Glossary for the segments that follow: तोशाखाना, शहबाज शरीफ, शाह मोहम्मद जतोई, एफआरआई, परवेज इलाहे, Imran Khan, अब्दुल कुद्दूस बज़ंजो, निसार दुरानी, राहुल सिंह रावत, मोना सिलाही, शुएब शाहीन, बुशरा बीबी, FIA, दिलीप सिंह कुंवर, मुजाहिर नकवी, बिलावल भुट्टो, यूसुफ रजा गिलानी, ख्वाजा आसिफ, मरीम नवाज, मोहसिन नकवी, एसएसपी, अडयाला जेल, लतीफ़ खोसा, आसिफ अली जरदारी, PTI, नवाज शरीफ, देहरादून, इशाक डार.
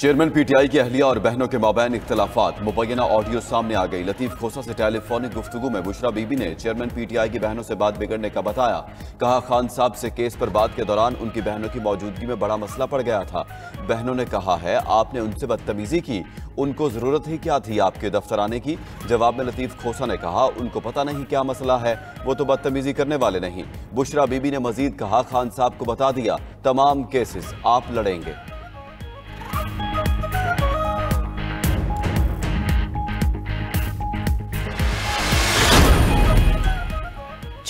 Chairman PTI की अहलिया और बहनों के माबैन इख्तलाफात, मुबैना ऑडियो सामने आ गई। लतीफ़ खोसा से टेलीफोनिक गुफ्तगू में बुशरा बीबी ने चेयरमैन पीटीआई की बहनों से बात बिगड़ने का बताया। कहा, खान साहब से केस पर बात के दौरान उनकी बहनों की मौजूदगी में बड़ा मसला पड़ गया था। बहनों ने कहा है आपने उनसे बदतमीजी की, उनको ज़रूरत ही क्या थी आपके दफ्तर आने की। जवाब में लतीफ़ खोसा ने कहा उनको पता नहीं क्या मसला है, वो तो बदतमीजी करने वाले नहीं। बुशरा बीबी ने मजीद कहा खान साहब को बता दिया, तमाम केसेस आप लड़ेंगे।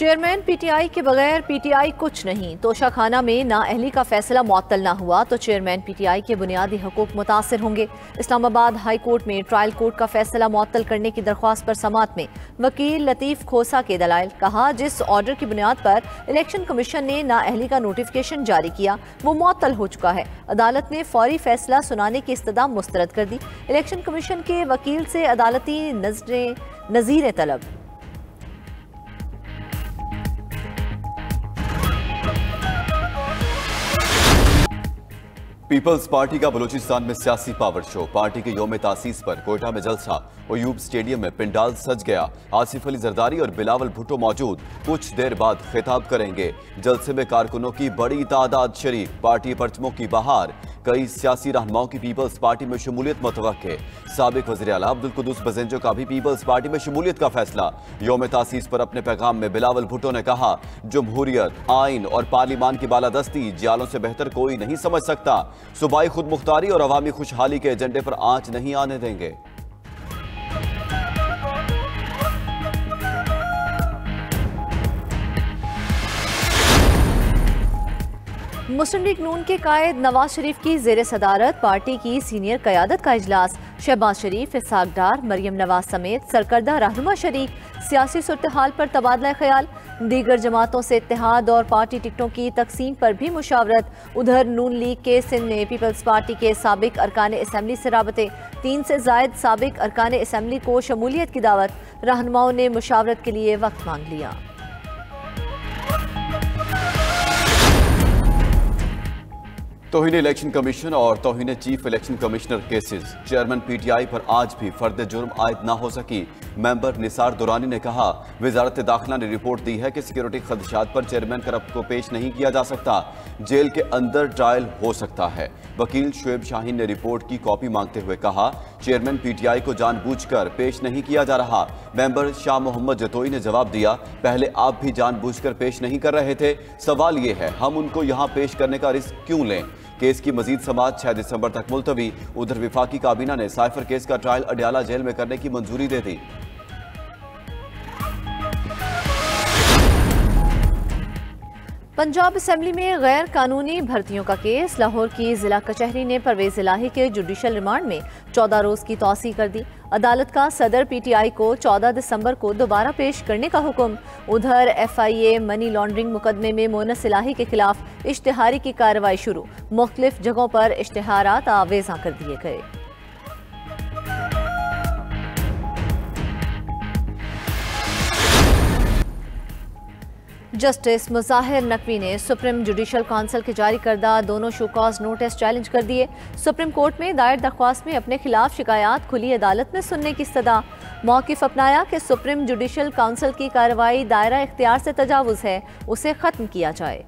चेयरमैन पीटीआई के बगैर पीटीआई कुछ नहीं, तोशाखाना में नाअहली का फैसला मुअत्तल ना हुआ तो चेयरमैन पीटीआई के बुनियादी हकूक मुतासिर होंगे। इस्लामाबाद हाई कोर्ट में ट्रायल कोर्ट का फैसला मुअत्तल करने की दरख्वास्त पर समाअत में वकील लतीफ़ खोसा के दलाइल। कहा जिस ऑर्डर की बुनियाद पर इलेक्शन कमीशन ने नाअहली का नोटिफिकेशन जारी किया वो मुअत्तल हो चुका है। अदालत ने फौरी फैसला सुनाने की इस्तदा मुस्तरद कर दी। इलेक्शन कमीशन के वकील से अदालती नज़ीर तलब। पीपल्स पार्टी का बलूचिस्तान में सियासी पावर शो, पार्टी के योम तासीस पर कोयटा में जलसा, ओयूब स्टेडियम में पंडाल सज गया। आसिफ अली जरदारी और बिलावल भुट्टो मौजूद, कुछ देर बाद खिताब करेंगे। जलसे में कारकुनों की बड़ी तादाद शरीक, पार्टी परचमों की बहार। कई सियासी रहनुमाओं की पीपल्स पार्टी में शमूलियत मुतवक्के। साबिक वज़ीर आला अब्दुल कुद्दूस बज़ंजो का भी पीपल्स पार्टी में शमूलियत का फैसला। योम तासीस पर अपने पैगाम में बिलावल भुट्टो ने कहा जमहूरियत, आइन और पार्लिमान की बालादस्ती जियालों से बेहतर कोई नहीं समझ सकता। सूबाई खुद मुख्तारी और अवामी खुशहाली के एजेंडे पर आंच नहीं आने देंगे। मुस्लिम लीग नून के कायद नवाज शरीफ की जेर सदारत पार्टी की सीनियर क़यादत का इजलास। शहबाज शरीफ, इशाक डार, मरीम नवाज समेत सरकर्दा रहनुमा शरीक। सियासी सूरतहाल पर तबादला ख्याल, दीगर जमातों से इत्तेहाद और पार्टी टिकटों की तकसीम पर भी मुशावरत। उधर नून लीग के सिंध में पीपल्स पार्टी के साबिक अरकान असम्बली से राबते, 3 से जायद साबिक अरकान असम्बली को शमूलियत की दावत। रहनुमाओं ने मुशावरत के लिए वक्त मांग लिया। तौहीन इलेक्शन कमीशन और तौहीन chief election commissioner cases, chairman PTI पर आज भी फर्द जुर्म आयद ना हो सकी। मेंबर निसार दुरानी ने कहा वजारत दाखिला ने रिपोर्ट दी है कि सिक्योरिटी खदशात पर चेयरमैन करप्ट को पेश नहीं किया जा सकता, जेल के अंदर ट्रायल हो सकता है। वकील शुएब शाहीन ने रिपोर्ट की कॉपी मांगते हुए कहा चेयरमैन पीटीआई को जानबूझकर पेश नहीं किया जा रहा। मेंबर शाह मोहम्मद जतोई ने जवाब दिया पहले आप भी जानबूझकर पेश नहीं कर रहे थे, सवाल ये है हम उनको यहाँ पेश करने का रिस्क क्यों लें। केस की मजीद समाअत 6 दिसंबर तक मुलतवी। उधर विफाकी काबीना ने साइफर केस का ट्रायल अडयाला जेल में करने की मंजूरी दे दी। पंजाब असेंबली में गैर कानूनी भर्तियों का केस, लाहौर की जिला कचहरी ने परवेज इलाहे के जुडिशल रिमांड में 14 रोज की तौसी कर दी। अदालत का सदर पीटीआई को 14 दिसंबर को दोबारा पेश करने का हुक्म। उधर एफआईए मनी लॉन्ड्रिंग मुकदमे में मोना सिलाही के खिलाफ इश्तिहारी की कार्रवाई शुरू, मुख्तलिफ जगहों पर इश्तिहारात आवेजा कर दिए गए। जस्टिस मुजाहिर नकवी ने सुप्रीम जुडिशल काउंसिल के जारी करदा दोनों शो कॉज नोटिस चैलेंज कर दिए। सुप्रीम कोर्ट में दायर दरख्वास्त में अपने खिलाफ शिकायत खुली अदालत में सुनने की सदा। मौकिफ अपनाया कि सुप्रीम जुडिशल काउंसिल की कार्रवाई दायरा इख्तियार से तजावुज़ है, उसे ख़त्म किया जाए।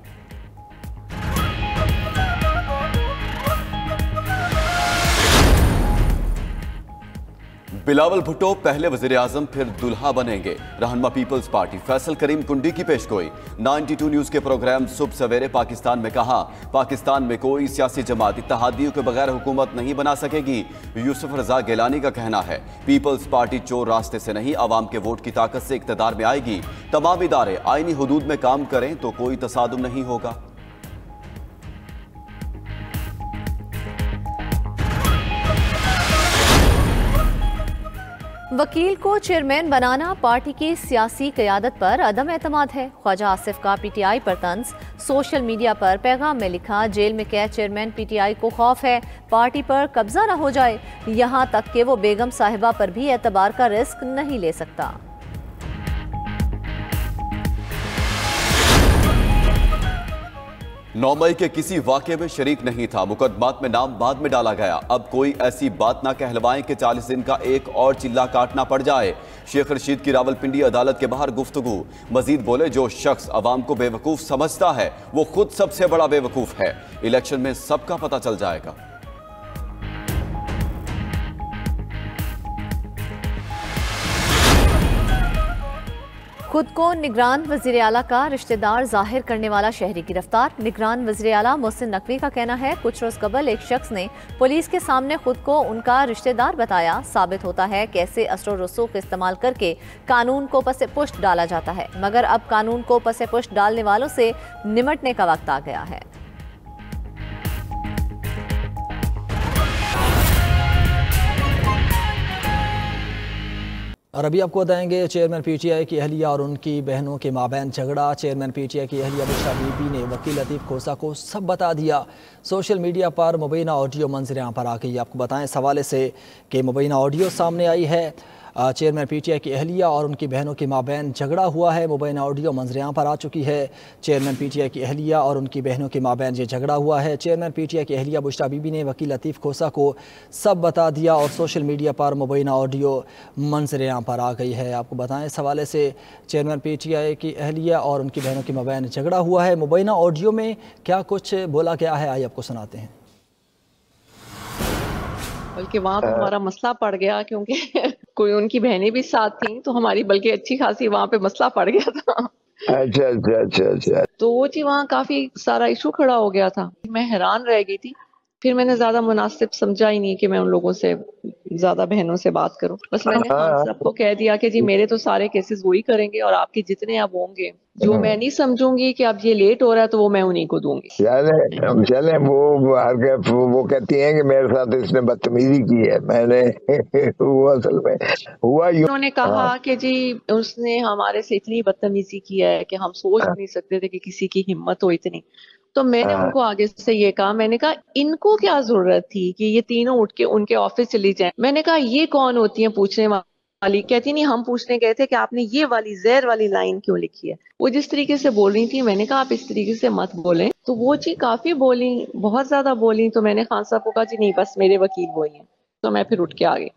बिलावल भुट्टो पहले वज़ीर आज़म फिर दुल्हा बनेंगे, रहनुमा पीपल्स पार्टी फैसल करीम कुंडी की पेशगोई। 92 न्यूज़ के प्रोग्राम सुबह सवेरे पाकिस्तान में कहा पाकिस्तान में कोई सियासी जमात इत्तहादियों के बगैर हुकूमत नहीं बना सकेगी। यूसुफ रजा गिलानी का कहना है पीपल्स पार्टी चोर रास्ते से नहीं, आवाम के वोट की ताकत से इक़्तिदार में आएगी। तमाम इदारे आइनी हुदूद में काम करें तो कोई तसादुम नहीं होगा। वकील को चेयरमैन बनाना पार्टी की सियासी क़यादत पर अदम एतमाद है। ख्वाजा आसिफ का पीटीआई पर तंज, सोशल मीडिया पर पैगाम में लिखा जेल में कैद चेयरमैन पीटीआई को खौफ है पार्टी पर कब्जा न हो जाए, यहाँ तक कि वो बेगम साहिबा पर भी एतबार का रिस्क नहीं ले सकता। 9 मई के किसी वाक़े में शरीक नहीं था, मुकदमात में नाम बाद में डाला गया। अब कोई ऐसी बात ना कहलवाएं कि 40 दिन का एक और चिल्ला काटना पड़ जाए। शेख रशीद की रावलपिंडी अदालत के बाहर गुफ्तगू। मजीद बोले, जो शख्स आवाम को बेवकूफ़ समझता है वो खुद सबसे बड़ा बेवकूफ़ है। इलेक्शन में सबका पता चल जाएगा। खुद को निगरान वज़ीर आला का रिश्तेदार जाहिर करने वाला शहरी गिरफ्तार। निगरान वज़ीर आला मोहसिन नकवी का कहना है, कुछ रोज़ कबल एक शख्स ने पुलिस के सामने खुद को उनका रिश्तेदार बताया। साबित होता है कैसे असर रसूख इस्तेमाल करके कानून को पसे पुष्ट डाला जाता है, मगर अब कानून को पसे पुष्ट डालने वालों से निमटने का वक्त आ गया है। और अभी आपको बताएंगे, चेयरमैन PTI की अहलिया और उनकी बहनों के माबैन झगड़ा। चेयरमैन PTI की अहलिया बुशरा बीबी ने वकील लतीफ़ खोसा को सब बता दिया। सोशल मीडिया पर मुबैना ऑडियो मंजरें पर आ गई। आपको बताएं इस हवाले से कि मुबैना ऑडियो सामने आई है। चेयरमैन PTI की अहलिया और उनकी बहनों के माबैन झगड़ा हुआ है। मुबैना ऑडियो मंजरें पर आ चुकी है। चेयरमैन PTI की अहलिया और उनकी बहनों के माबैन ये झगड़ा हुआ है। चेयरमैन PTI की अहलिया बुशरा बीबी ने वकील लतीफ़ खोसा को सब बता दिया और सोशल मीडिया पर मुबैना ऑडियो मंजरें पर आ गई है। आपको बताएं इस हवाले से चेयरमैन PTI की अहलिया और उनकी बहनों के माबैन झगड़ा हुआ है। मुबैना ऑडियो में क्या कुछ बोला गया है, आइए आपको सुनाते हैं। बल्कि वहाँ तो हमारा मसला पड़ गया, क्योंकि कोई उनकी बहनें भी साथ थी, तो हमारी बल्कि अच्छी खासी वहाँ पे मसला पड़ गया था। अच्छा अच्छा अच्छा अच्छा। तो वो जी वहाँ काफी सारा इशू खड़ा हो गया था। मैं हैरान रह गई थी। फिर मैंने ज्यादा मुनासिब समझा ही नहीं कि मैं उन लोगों से ज्यादा बहनों से बात करूं। बस मैंने सबको कह दिया कि जी मेरे तो सारे केसेस वही करेंगे और आपके जितने अब होंगे, जो मैं नहीं समझूंगी कि अब ये लेट हो रहा है तो वो मैं उन्हीं को दूंगी। चले वो हरकत वो कहती हैं कि मेरे साथ इसने बदतमीजी की है। मैंने असल में हुआ उन्होंने कहा कि जी उसने हमारे से इतनी बदतमीजी की है कि हम सोच नहीं सकते थे कि किसी की हिम्मत हो इतनी। तो मैंने उनको आगे से ये कहा, मैंने कहा इनको क्या जरूरत थी कि ये तीनों उठ के उनके ऑफिस चली जाएं। मैंने कहा ये कौन होती हैं पूछने वाली। कहती नहीं, हम पूछने गए थे कि आपने ये वाली जहर वाली लाइन क्यों लिखी है। वो जिस तरीके से बोल रही थी, मैंने कहा आप इस तरीके से मत बोलें। तो वो जी काफी बोली, बहुत ज्यादा बोली। तो मैंने खान साहब को कहा जी नहीं, बस मेरे वकील वही हैं। तो मैं फिर उठ के आ गई।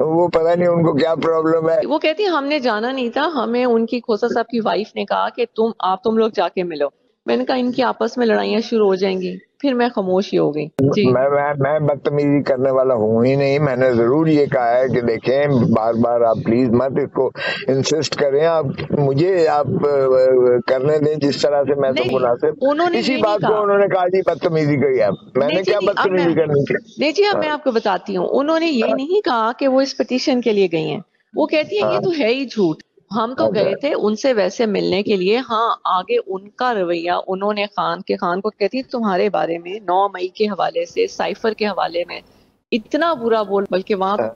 वो पता नहीं उनको क्या प्रॉब्लम है। वो कहती हमने जाना नहीं था, हमें उनकी खोसा साहब की वाइफ ने कहा कि तुम लोग जाके मिलो। मैंने कहा इनकी आपस में लड़ाइयाँ शुरू हो जाएंगी। फिर मैं खामोश ही हो गई। मैं बदतमीजी करने वाला हूँ ही नहीं। मैंने जरूर ये कहा है कि देखें बार बार आप प्लीज मत इसको इंसिस्ट करें, आप मुझे आप करने दें जिस तरह से मैं तो मुनासिब। इसी बात को उन्होंने कहा जी बदतमीजी करी आप। मैंने क्या बदतमीजी करनी चाहिए? नहीं जी, अब मैं आपको बताती हूँ। उन्होंने ये नहीं कहा कि वो इस पिटीशन के लिए गई है। वो कहती है ये तो है ही झूठ, हम तो गए थे उनसे वैसे मिलने के लिए। हाँ, आगे उनका रवैया उन्होंने खान को कहती तुम्हारे बारे में 9 मई के हवाले से साइफर के हवाले में इतना बुरा बोल, बल्कि वहाँ